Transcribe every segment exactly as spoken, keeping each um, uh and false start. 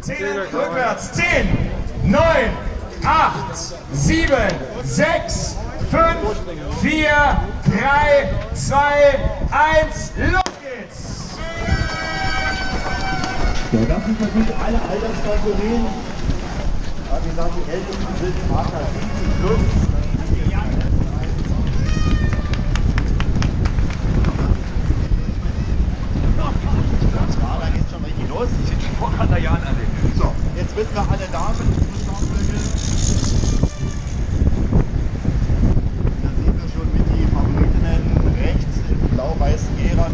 zehn rückwärts, zehn, neun, acht, sieben, sechs, fünf, vier, drei, zwei, eins, los geht's! Ja, das sind natürlich alle Alterskategorien, aber wie gesagt, die Ältesten sind Vater siebzig plus. Die sind schon vor hundert Jahren alle. So, jetzt wissen wir alle Damen. Da sehen wir schon mit die Favoritinnen rechts im blau-weißen Gera.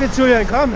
Jetzt Julian, komm!